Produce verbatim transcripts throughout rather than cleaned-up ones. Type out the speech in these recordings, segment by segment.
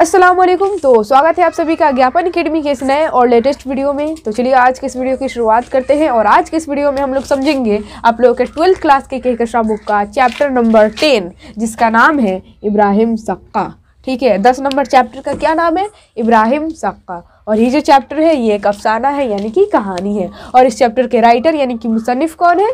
अस्सलाम वालेकुम। तो स्वागत है आप सभी का ज्ञापन अकेडमी के इस नए और लेटेस्ट वीडियो में। तो चलिए आज के इस वीडियो की शुरुआत करते हैं। और आज के इस वीडियो में हम लोग समझेंगे आप लोगों के ट्वेल्थ क्लास के कहकशा बुक का चैप्टर नंबर टेन, जिसका नाम है इब्राहिम सक्का। ठीक है, दस नंबर चैप्टर का क्या नाम है? इब्राहिम सक्का। और ये जो चैप्टर है ये एक अफसाना है, यानी कि कहानी है। और इस चैप्टर के राइटर यानी कि मुसन्निफ कौन है?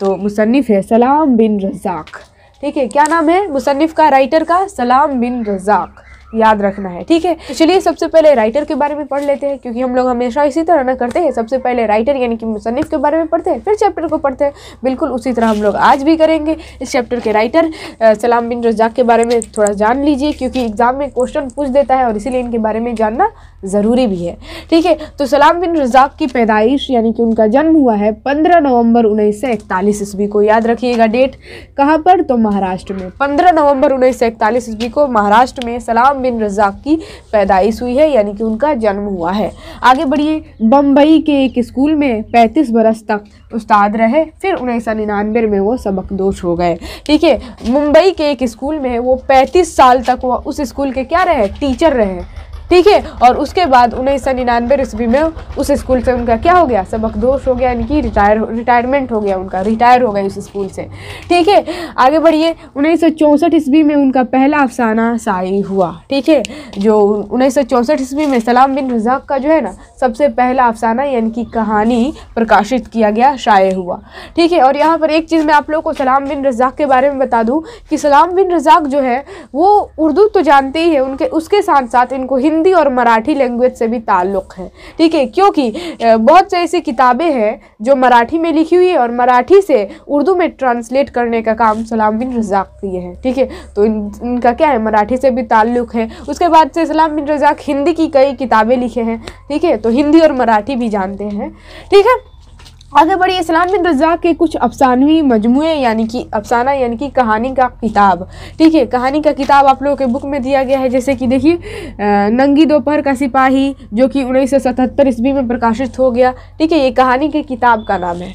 तो मुसन्निफ है सलाम बिन रजाक। ठीक है, क्या नाम है मुसन्निफ का, राइटर का? सलाम बिन रजाक, याद रखना है। ठीक है, तो चलिए सबसे पहले राइटर के बारे में पढ़ लेते हैं, क्योंकि हम लोग हमेशा इसी तरह ना करते हैं। सबसे पहले राइटर यानी कि मुसन्निफ के बारे में पढ़ते हैं, फिर चैप्टर को पढ़ते हैं। बिल्कुल उसी तरह हम लोग आज भी करेंगे। इस चैप्टर के राइटर सलाम बिन रजाक के बारे में थोड़ा जान लीजिए, क्योंकि एग्जाम में क्वेश्चन पूछ देता है और इसीलिए इनके बारे में जानना ज़रूरी भी है। ठीक है, तो सलाम बिन रजाक की पैदाइश यानी कि उनका जन्म हुआ है पंद्रह नवंबर उन्नीस सौ इकतालीस ईस्वी को। याद रखिएगा डेट, कहाँ पर? तो महाराष्ट्र में। पंद्रह नवंबर उन्नीस सौ इकतालीस ईस्वी को महाराष्ट्र में सलाम बिन रजाक की पैदाइश हुई है, यानी कि उनका जन्म हुआ है। आगे बढ़िए, बम्बई के एक स्कूल में पैंतीस बरस तक उस्ताद रहे, फिर उन्नीस सौ निन्यानवे में वो सबकदोश हो गए। ठीक है, मुंबई के एक स्कूल में वो पैंतीस साल तक वो उस स्कूल के क्या रहे? टीचर रहे। ठीक है, और उसके बाद उन्नीस सौ निन्यानवे ईस्वी में उस स्कूल से उनका क्या हो गया? सबकदोश हो गया, यानी कि रिटायर रिटायरमेंट हो गया, उनका रिटायर हो गए उस स्कूल से। ठीक है, आगे बढ़िए, उन्नीस सौ चौंसठ ईस्वी में उनका पहला अफसाना शाई हुआ। ठीक है, जो उन्नीस सौ चौंसठ ईस्वी में सलाम बिन रजाक का जो है ना सबसे पहला अफसाना यानी कि कहानी प्रकाशित किया गया, शाये हुआ। ठीक है, और यहाँ पर एक चीज़ मैं आप लोगों को सलाम बिन रजाक के बारे में बता दूँ कि सलाम बिन रजाक जो है वो उर्दू तो जानते ही है, उनके उसके साथ साथ इनको हिंदी और मराठी लैंग्वेज से भी ताल्लुक़ है। ठीक है, क्योंकि बहुत से ऐसी किताबें हैं जो मराठी में लिखी हुई है और मराठी से उर्दू में ट्रांसलेट करने का काम सलाम बिन रजाक किए हैं। ठीक है, तो इन, इनका क्या है? मराठी से भी ताल्लुक़ है। उसके बाद से सलाम बिन रजाक हिंदी की कई किताबें लिखे हैं। ठीक है, तो हिंदी और मराठी भी जानते हैं। ठीक है, आगे बढ़िए, सलाम बिन रजाक के कुछ अफसानवी मजमुए यानी कि अफसाना यानी कि कहानी का किताब। ठीक है, कहानी का किताब आप लोगों के बुक में दिया गया है, जैसे कि देखिए नंगी दोपहर का सिपाही, जो कि उन्नीस सौ सतहत्तर ईस्वी में प्रकाशित हो गया। ठीक है, ये कहानी के किताब का नाम है।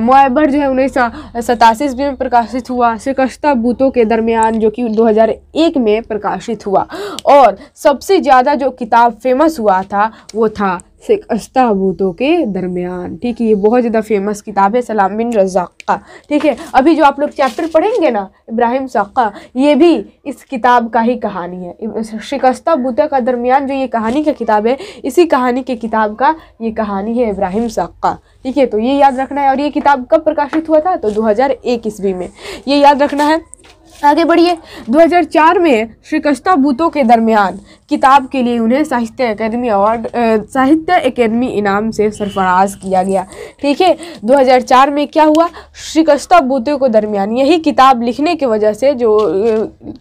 मोहर जो है उन्नीस सौ सतासी ईस्वी में प्रकाशित हुआ। शिकस्ता बुतों के दरमियान, जो कि दो हज़ार एक में प्रकाशित हुआ। और सबसे ज़्यादा जो किताब फेमस हुआ था वो था शिकस्ता बूतों के दरमियान। ठीक है, ये बहुत ज़्यादा फेमस किताब है सलाम बिन रजाक का। ठीक है, अभी जो आप लोग चैप्टर पढ़ेंगे ना इब्राहिम सक्का, ये भी इस किताब का ही कहानी है। शिकस्ता बूतों का दरमियान जो ये कहानी का किताब है, इसी कहानी के किताब का ये कहानी है इब्राहिम सक्का। ठीक है, तो ये याद रखना है। और ये किताब कब प्रकाशित हुआ था? तो दो हज़ार एक ईस्वी में, ये याद रखना है। आगे बढ़िए, दो हज़ार चार में शिकस्ता बूतों के दरमियान किताब के लिए उन्हें साहित्य अकेडमी अवार्ड साहित्य अकेडमी इनाम से सरफराज किया गया। ठीक है, दो हज़ार चार में क्या हुआ? शिकस्ता बूतों के दरमियान, यही किताब लिखने की वजह से जो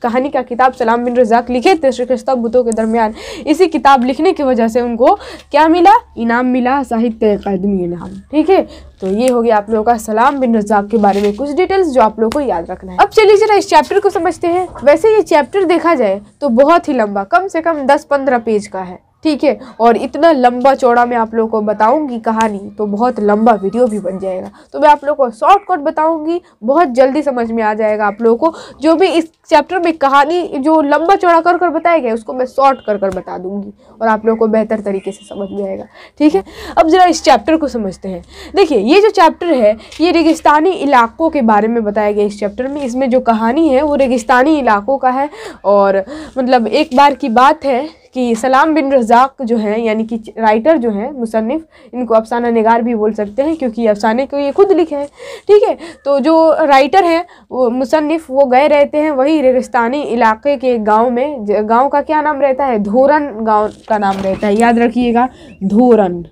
कहानी का किताब सलाम बिन रजाक लिखे थे शिकस्ता बूतों के दरमियान, इसी किताब लिखने की वजह से उनको क्या मिला? इनाम मिला, साहित्य अकेडमी इनाम। ठीक है, तो ये हो गया आप लोगों का सलाम बिन रजाक के बारे में कुछ डिटेल्स जो आप लोगों को याद रखना है। अब चलिए जरा इस चैप्टर को समझते हैं। वैसे ये चैप्टर देखा जाए तो बहुत ही लंबा, कम से कम दस पंद्रह पेज का है। ठीक है, और इतना लंबा चौड़ा मैं आप लोगों को बताऊंगी कहानी तो बहुत लंबा वीडियो भी बन जाएगा, तो मैं आप लोगों को शॉर्टकट बताऊंगी, बहुत जल्दी समझ में आ जाएगा आप लोगों को। जो भी इस चैप्टर में कहानी जो लंबा चौड़ा कर कर बताया गया उसको मैं शॉर्ट कर कर बता दूंगी और आप लोगों को बेहतर तरीके से समझ में आएगा। ठीक है, अब ज़रा इस चैप्टर को समझते हैं। देखिए ये जो चैप्टर है ये रेगिस्तानी इलाकों के बारे में बताया गया इस चैप्टर में। इसमें जो कहानी है वो रेगिस्तानी इलाकों का है। और मतलब एक बार की बात है कि सलाम बिन रजाक जो हैं यानी कि राइटर जो हैं मुसन्निफ, इनको अफसाना निगार भी बोल सकते हैं क्योंकि अफसाने को ये खुद लिखे हैं। ठीक है, तो जो राइटर हैं वो मुसन्निफ वो गए रहते हैं वही रेगिस्तानी इलाके के गांव में। गांव का क्या नाम रहता है? धोरन गांव का नाम रहता है, याद रखिएगा धोरन।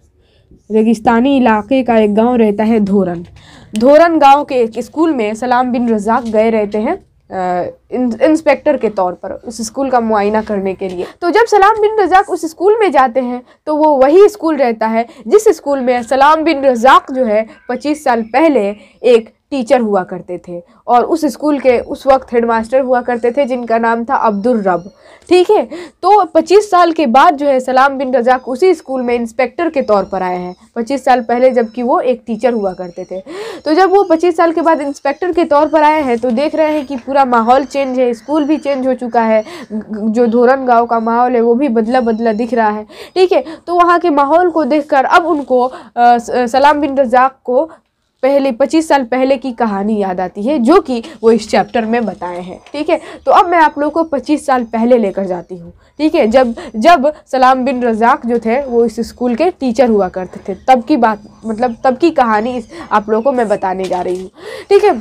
रेगिस्तानी इलाके का एक गाँव रहता है धोरन। धोरन गाँव के एक स्कूल में सलाम बिन रजाक गए रहते हैं इंस्पेक्टर के तौर पर, उस स्कूल का मुआयना करने के लिए। तो जब सलाम बिन रजाक उस स्कूल में जाते हैं तो वो वही स्कूल रहता है जिस स्कूल में सलाम बिन रजाक जो है पच्चीस साल पहले एक टीचर हुआ करते थे और उस स्कूल के उस वक्त हेडमास्टर हुआ करते थे जिनका नाम था अब्दुल रब। ठीक है, तो पच्चीस साल के बाद जो है सलाम बिन रज़ाक उसी स्कूल में इंस्पेक्टर के तौर पर आए हैं, पच्चीस साल पहले, जबकि वो एक टीचर हुआ करते थे। तो जब वो पच्चीस साल के बाद इंस्पेक्टर के तौर पर आए हैं तो देख रहे हैं कि पूरा माहौल चेंज है, स्कूल भी चेंज हो चुका है, जो धोरन गाँव का माहौल है वो भी बदला बदला दिख रहा है। ठीक है, तो वहाँ के माहौल को देख कर अब उनको सलाम बिन रज़ाक को पहले पच्चीस साल पहले की कहानी याद आती है जो कि वो इस चैप्टर में बताए हैं। ठीक है, तो अब मैं आप लोगों को पच्चीस साल पहले लेकर जाती हूँ। ठीक है, जब जब सलाम बिन रज़ाक जो थे वो इस स्कूल के टीचर हुआ करते थे, तब की बात, मतलब तब की कहानी आप लोगों को मैं बताने जा रही हूँ। ठीक है,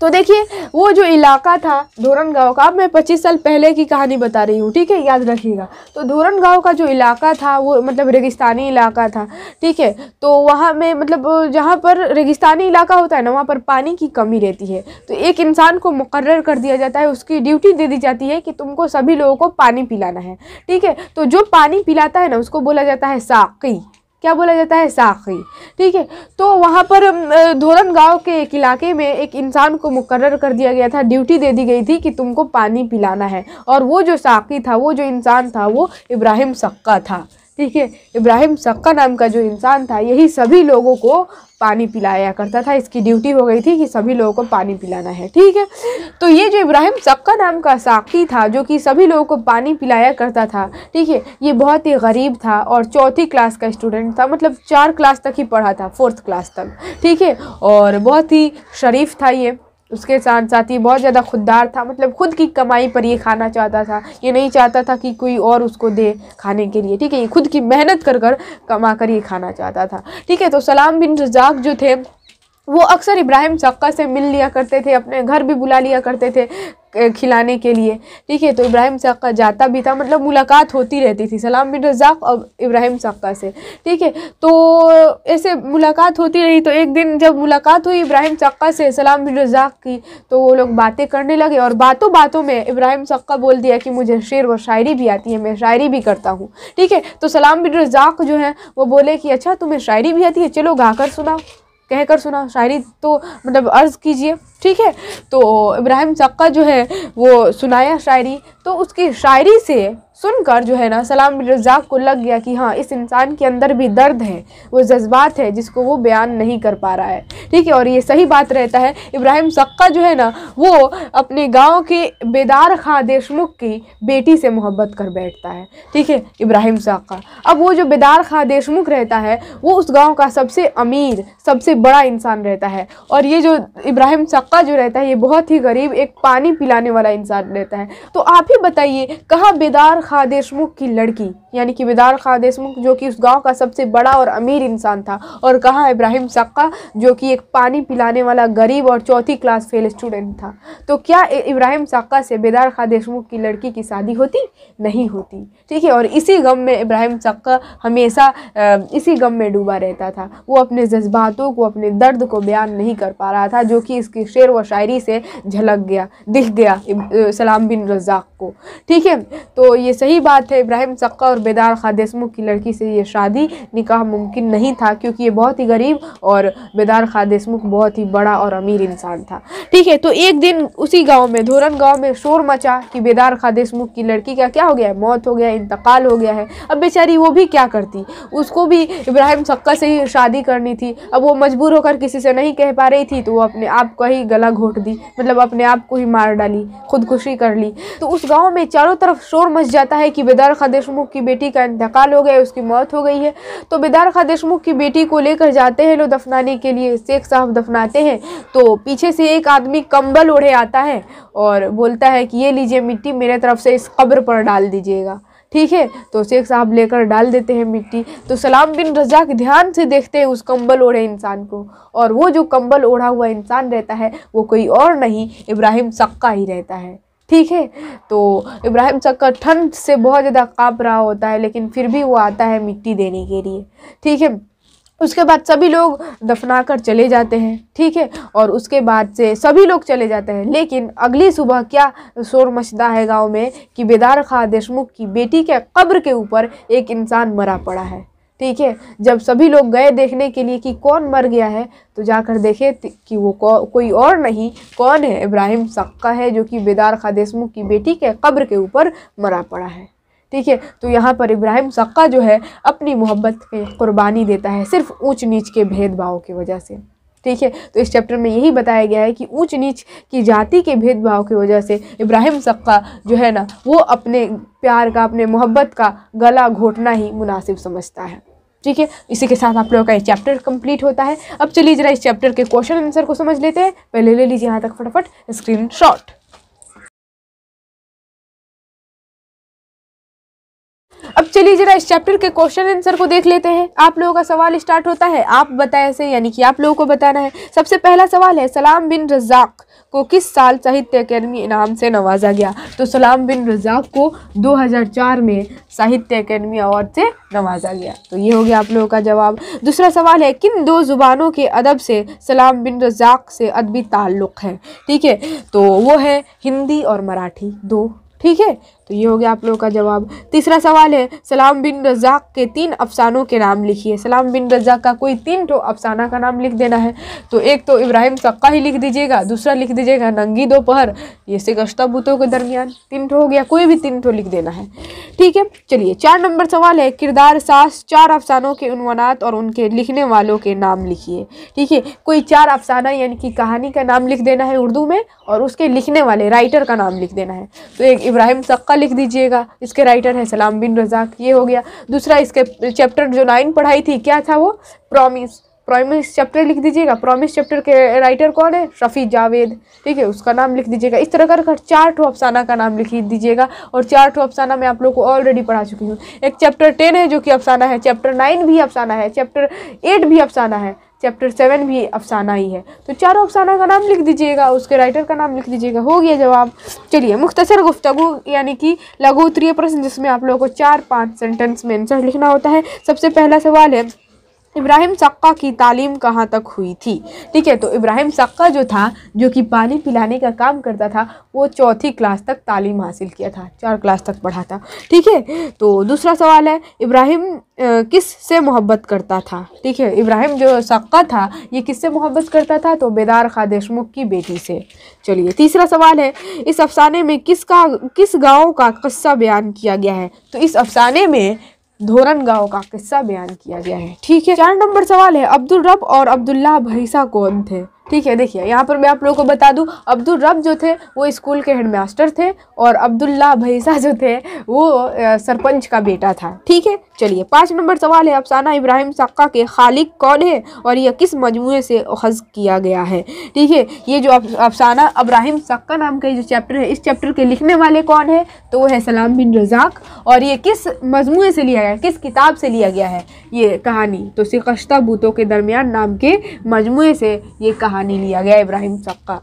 तो देखिए वो जो इलाका था धोरन गाँव का, अब मैं पच्चीस साल पहले की कहानी बता रही हूँ, ठीक है, याद रखिएगा। तो धोरन गाँव का जो इलाका था वो मतलब रेगिस्तानी इलाका था। ठीक है, तो वहाँ में मतलब जहाँ पर रेगिस्तानी इलाका होता है ना, वहाँ पर पानी की कमी रहती है। तो एक इंसान को मुकर्रर कर दिया जाता है, उसकी ड्यूटी दे दी जाती है कि तुमको सभी लोगों को पानी पिलाना है। ठीक है, तो जो पानी पिलाता है ना उसको बोला जाता है साकी। क्या बोला जाता है? साकी। ठीक है, तो वहाँ पर धोरन गाँव के एक इलाके में एक इंसान को मुकर्रर कर दिया गया था, ड्यूटी दे दी गई थी कि तुमको पानी पिलाना है। और वो जो साकी था, वो जो इंसान था, वो इब्राहिम सक्का था। ठीक है, इब्राहिम सक्का नाम का जो इंसान था यही सभी लोगों को पानी पिलाया करता था, इसकी ड्यूटी हो गई थी कि सभी लोगों को पानी पिलाना है। ठीक है, तो ये जो इब्राहिम सक्का नाम का साकी था जो कि सभी लोगों को पानी पिलाया करता था, ठीक है, ये बहुत ही गरीब था और चौथी क्लास का स्टूडेंट था, मतलब चार क्लास तक ही पढ़ा था, फोर्थ क्लास तक। ठीक है, और बहुत ही शरीफ था ये, उसके साथ साथ ये बहुत ज़्यादा खुददार था, मतलब खुद की कमाई पर ये खाना चाहता था, ये नहीं चाहता था कि कोई और उसको दे खाने के लिए। ठीक है, ये खुद की मेहनत कर कर कमा कर ये खाना चाहता था। ठीक है, तो सलाम बिन रज़ाक जो थे वो अक्सर इब्राहिम सक्का से मिल लिया करते थे, अपने घर भी बुला लिया करते थे खिलाने के लिए। ठीक है, तो इब्राहिम सक्का जाता भी था, मतलब मुलाकात होती रहती थी सलाम बिन रज़ाक और इब्राहिम सक्का से। ठीक है, तो ऐसे मुलाकात होती रही। तो एक दिन जब मुलाकात हुई इब्राहिम सक्का से सलाम बिन रज़ाक की, तो वो लोग बातें करने लगे और बातों बातों में इब्राहिम सक्का बोल दिया कि मुझे शेर व शायरी भी आती है, मैं शायरी भी करता हूँ। ठीक है, तो सलाम बिन रज़ाक जो है वो बोले कि अच्छा तुम्हें शायरी भी आती है, चलो गा कर सुनाओ, कह कर सुना शायरी, तो मतलब अर्ज़ कीजिए। ठीक है, तो इब्राहिम सक्का जो है वो सुनाया शायरी। तो उसकी शायरी से सुनकर जो है ना सलाम बिन रज़ाक को लग गया कि हाँ, इस इंसान के अंदर भी दर्द है, वो जज्बात है जिसको वो बयान नहीं कर पा रहा है। ठीक है, और ये सही बात रहता है। इब्राहिम सक्का जो है ना वो अपने गांव के बेदार खां देशमुख की बेटी से मोहब्बत कर बैठता है। ठीक है, इब्राहिम सक्का, अब वो जो बेदार खां देशमुख रहता है वो उस गाँव का सबसे अमीर, सबसे बड़ा इंसान रहता है, और ये जो इब्राहिम सक्का जो रहता है ये बहुत ही गरीब, एक पानी पिलाने वाला इंसान रहता है। तो आप ही बताइए, कहाँ बेदार खां देशमुख की लड़की, यानी कि बेदार खां देशमुख जो कि उस गांव का सबसे बड़ा और अमीर इंसान था, और कहाँ इब्राहिम सक्का जो कि एक पानी पिलाने वाला गरीब और चौथी क्लास फेल स्टूडेंट था। तो क्या इब्राहिम सक्का से बेदार खां देशमुख की लड़की की शादी होती? नहीं होती। ठीक है, और इसी गम में इब्राहिम सक्का हमेशा इसी गम में डूबा रहता था, वो अपने जज्बातों को, अपने दर्द को बयान नहीं कर पा रहा था, जो कि इसकी शेर व शायरी से झलक गया, दिख गया सलाम बिन रज़ाक को। ठीक है, तो ये सही बात है, इब्राहिम सक्का और बेदार खां देशमुख की लड़की से ये शादी निकाह मुमकिन नहीं था, क्योंकि ये बहुत ही गरीब और बेदार खां देशमुख बहुत ही बड़ा और अमीर इंसान था। ठीक है, तो एक दिन उसी गांव में, धोरन गांव में शोर मचा कि बेदार खां देशमुख की लड़की का क्या हो गया है, मौत हो गया, इंतकाल हो गया है। अब बेचारी वो भी क्या करती, उसको भी इब्राहिम सक्का से ही शादी करनी थी। अब वो मजबूर होकर किसी से नहीं कह पा रही थी, तो वो अपने आप को ही गला घोट दी, मतलब अपने आप को ही मार डाली, खुदकुशी कर ली। तो उस गाँव में चारों तरफ शोर मच जाता है कि बेदार खां देशमुख की बेटी का इंतकाल हो गया, उसकी मौत हो गई है। तो बेदार खां देशमुख की बेटी को लेकर जाते हैं लोग दफनाने के लिए, शेख साहब दफनाते हैं, तो पीछे से एक आदमी कंबल ओढ़े आता है और बोलता है कि ये लीजिए मिट्टी, मेरे तरफ से इस कब्र पर डाल दीजिएगा। ठीक है, तो शेख साहब लेकर डाल देते हैं मिट्टी। तो सलाम बिन रज़ाक ध्यान से देखते हैं उस कंबल ओढ़े इंसान को, और वो जो कंबल ओढ़ा हुआ इंसान रहता है वो कोई और नहीं, इब्राहिम सक्का ही रहता है। ठीक है, तो इब्राहिम सक्का ठंड से बहुत ज़्यादा काँप रहा होता है, लेकिन फिर भी वो आता है मिट्टी देने के लिए। ठीक है, उसके बाद सभी लोग दफना कर चले जाते हैं। ठीक है, और उसके बाद से सभी लोग चले जाते हैं, लेकिन अगली सुबह क्या शोर मचता है गांव में कि बेदार खां देशमुख की बेटी के कब्र के ऊपर एक इंसान मरा पड़ा है। ठीक है। जब सभी लोग गए देखने के लिए कि कौन मर गया है तो जाकर देखे कि वो को, कोई और नहीं कौन है, इब्राहिम सक्का है जो कि बेदार खान देशमुख की बेटी के कब्र के ऊपर मरा पड़ा है। ठीक है, तो यहाँ पर इब्राहिम सक्का जो है अपनी मोहब्बत पे कुर्बानी देता है सिर्फ ऊंच नीच के भेदभाव की वजह से। ठीक है, तो इस चैप्टर में यही बताया गया है कि ऊंच नीच की जाति के भेदभाव की वजह से इब्राहिम सक्का जो है ना वो अपने प्यार का, अपने मोहब्बत का गला घोटना ही मुनासिब समझता है। ठीक है, इसी के साथ आप लोगों का ये चैप्टर कंप्लीट होता है। अब चलिए जरा इस चैप्टर के क्वेश्चन आंसर को समझ लेते हैं। पहले ले लीजिए यहाँ तक फटाफट स्क्रीनशॉट। अब चलिए जरा इस चैप्टर के क्वेश्चन आंसर को देख लेते हैं। आप लोगों का सवाल स्टार्ट होता है आप बताएं से, यानी कि आप लोगों को बताना है। सबसे पहला सवाल है सलाम बिन रजाक को किस साल साहित्य अकेडमी इनाम से नवाजा गया? तो सलाम बिन रजाक को दो हज़ार चार में साहित्य अकेडमी अवार्ड से नवाजा गया। तो ये हो गया आप लोगों का जवाब। दूसरा सवाल है किन दो जुबानों के अदब से सलाम बिन रजाक से अदबी ताल्लुक़ है? ठीक है, तो वो है हिंदी और मराठी दो। ठीक है, तो ये हो गया आप लोगों का जवाब। तीसरा सवाल है सलाम बिन रजाक के तीन अफसानों के नाम लिखिए। सलाम बिन रजाक का कोई तीन ठो अफसाना का नाम लिख देना है। तो एक तो इब्राहिम सक्का ही लिख दीजिएगा, दूसरा लिख दीजिएगा नंगी दोपहर, ये शिकस्ता बुतों के दरमियान, तीन ठो हो गया, कोई भी तीन ठो लिख देना है। ठीक है, चलिए चार नंबर सवाल है किरदार सास चार अफसानों के उन्वानात और उनके लिखने वालों के नाम लिखिए। ठीक है, कोई चार अफसाना यानी कि कहानी का नाम लिख देना है उर्दू में और उसके लिखने वाले राइटर का नाम लिख देना है। तो एक इब्राहिम सक्का लिख दीजिएगा, इसके राइटर है सलाम बिन रजाक, ये हो गया। दूसरा इसके चैप्टर जो नाइन पढ़ाई थी क्या था वो, प्रॉमिस, प्रॉमिस चैप्टर लिख दीजिएगा। प्रॉमिस चैप्टर के राइटर कौन है, शफी जावेद। ठीक है, उसका नाम लिख दीजिएगा। इस तरह कर चार ठो अफसाना का नाम लिख दीजिएगा और चार ठो अफसाना मैं आप लोग को ऑलरेडी पढ़ा चुकी हूँ। एक चैप्टर टेन है जो कि अफसाना है, चैप्टर नाइन भी अफसाना है, चैप्टर एट भी अफसाना है, चैप्टर सेवन भी अफसाना ही है। तो चारों अफसाना का नाम लिख दीजिएगा, उसके राइटर का नाम लिख दीजिएगा, हो गया जवाब। चलिए मुख्तसर गुफ्तगू यानी कि लघु उत्तरीय प्रश्न जिसमें आप लोगों को चार पाँच सेंटेंस में आंसर लिखना होता है। सबसे पहला सवाल है इब्राहिम सक्का की तालीम कहाँ तक हुई थी? ठीक है, तो इब्राहिम सक्का जो था जो कि पानी पिलाने का काम करता था वो चौथी क्लास तक तालीम हासिल किया था, चार क्लास तक पढ़ा था। ठीक है, तो दूसरा सवाल है इब्राहिम किस से मोहब्बत करता था? ठीक है, इब्राहिम जो सक्का था ये किससे मोहब्बत करता था? तो बेदार खान देशमुख की बेटी से। चलिए तीसरा सवाल है इस अफसाने में किसका किस गाँव का किस्सा बयान किया गया है? तो इस अफसाने में धोरन गांव का किस्सा बयान किया गया है। ठीक है, चार नंबर सवाल है अब्दुल रब और अब्दुल्लाह भैसा कौन थे? ठीक है, देखिए यहाँ पर मैं आप लोगों को बता दूँ अब्दुल रब जो थे वो स्कूल के हेडमास्टर थे और अब्दुल्लाह भैसा जो थे वो सरपंच का बेटा था। ठीक है, चलिए पाँच नंबर सवाल है अफसाना इब्राहिम सक्का के खालिक कौन है और यह किस मजमूए से अखज़ किया गया है? ठीक है, ये जो अफसाना इब्राहिम सक्का नाम का जो चैप्टर है इस चैप्टर के लिखने वाले कौन है? तो वो है सलाम बिन रजाक और ये किस मजमूए से लिया गया, किस किताब से लिया गया है ये कहानी? तो शिकस्ता बूतों के दरमियान नाम के मजमूए से ये कहानी नहीं लिया गया इब्राहिम सक्का।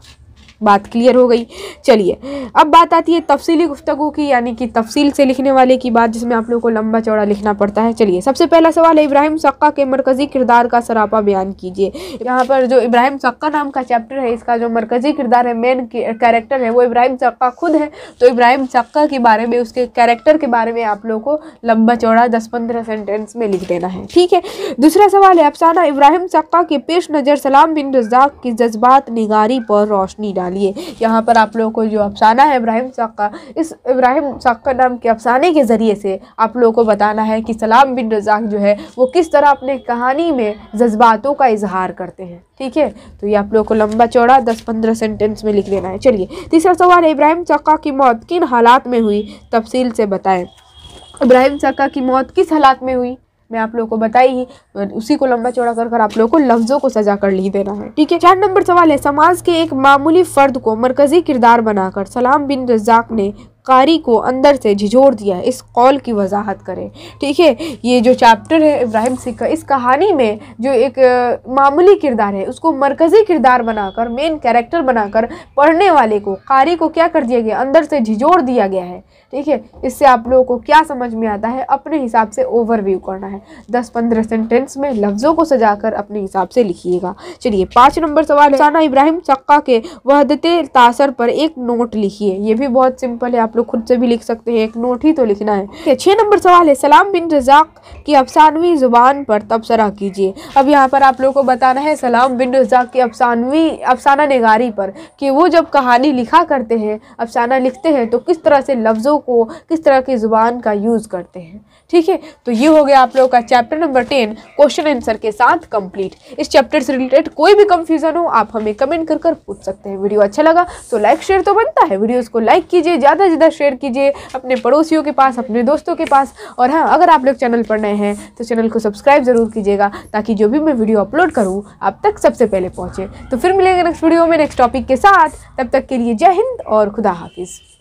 बात क्लियर हो गई। चलिए अब बात आती है तफसीली गुफ्तगू की, यानी कि तफसील से लिखने वाले की बात जिसमें आप लोगों को लंबा चौड़ा लिखना पड़ता है। चलिए सबसे पहला सवाल है इब्राहिम सक्का के मरकज़ी किरदार का सरापा बयान कीजिए। यहाँ पर जो इब्राहिम सक्का नाम का चैप्टर है इसका जो मरकज़ी किरदार है, मेन कैरेक्टर है, वो इब्राहिम सक्का खुद है। तो इब्राहिम सक्का के बारे में, उसके कैरेक्टर के बारे में आप लोगों को लंबा चौड़ा दस पंद्रह सेंटेंस में लिख देना है। ठीक है, दूसरा सवाल है अफसाना इब्राहिम सक्का के पेश नज़र सलाम बिन रजाक की जज्बात निगारी पर रोशनी लिए। यहाँ पर आप लोगों को जो अफसाना है इब्राहिम सक्का, इस इब्राहिम सक्का नाम के अफसाने के ज़रिए से आप लोगों को बताना है कि सलाम बिन रजाक जो है वो किस तरह अपने कहानी में जज्बातों का इजहार करते हैं। ठीक है, तो ये आप लोगों को लंबा चौड़ा दस पंद्रह सेंटेंस में लिख देना है। चलिए तीसरा सवाल है इब्राहिम सक्का की मौत किन हालात में हुई, तफसील से बताएं। इब्राहिम सक्का की मौत किस हालात में हुई मैं आप लोगों को बताई ही, उसी को लंबा चौड़ा कर कर आप लोगों को लफ्ज़ों को सजा कर लिख देना है। ठीक है, चार नंबर सवाल है समाज के एक मामूली फ़र्द को मरकज़ी किरदार बनाकर सलाम बिन रजाक ने कारी को अंदर से झिझोड़ दिया, इस कौल की वजाहत करें। ठीक है, ये जो चैप्टर है इब्राहिम सक्का, इस कहानी में जो एक मामूली किरदार है उसको मरकज़ी किरदार बनाकर, मेन कैरेक्टर बनाकर पढ़ने वाले को, कारी को क्या कर दिया गया, अंदर से झिझोड़ दिया गया है। ठीक है, इससे आप लोगों को क्या समझ में आता है अपने हिसाब से ओवरव्यू करना है, दस पंद्रह सेंटेंस में लफ्ज़ों को सजाकर अपने हिसाब से लिखिएगा। चलिए पाँच नंबर सवाल है इब्राहिम सक्का के वहदत तासर पर एक नोट लिखिए। ये भी बहुत सिंपल है, आप आप लोग खुद से भी लिख सकते हैं, एक नोट ही तो लिखना है। छः नंबर सवाल है, सलाम बिन रजाक की अफसानवी ज़ुबान पर तबसरा कीजिए। अब यहाँ पर आप लोगों को बताना है सलाम बिन रजाक की अफसानवी अफसाना निगारी पर कि वो जब कहानी लिखा करते हैं, अफसाना लिखते हैं तो किस तरह से लफ्ज़ों को, किस तरह की ज़ुबान का यूज़ करते हैं। ठीक है, तो ये हो गया आप लोगों का chapter number ten question answer के साथ कंप्लीट। इस चैप्टर से रिलेटेड कोई भी कंफ्यूजन हो आप हमें कमेंट कर कर पूछ सकते हैं। वीडियो अच्छा लगा तो लाइक शेयर तो बनता है, वीडियोस को लाइक कीजिए, ज़्यादा से ज़्यादा शेयर कीजिए अपने पड़ोसियों के पास, अपने दोस्तों के पास। और हाँ, अगर आप लोग चैनल पर नए हैं तो चैनल को सब्सक्राइब जरूर कीजिएगा ताकि जो भी मैं वीडियो अपलोड करूँ आप तक सबसे पहले पहुँचे। तो फिर मिलेंगे नेक्स्ट वीडियो में नेक्स्ट टॉपिक के साथ, तब तक के लिए जय हिंद और खुदा हाफिज़।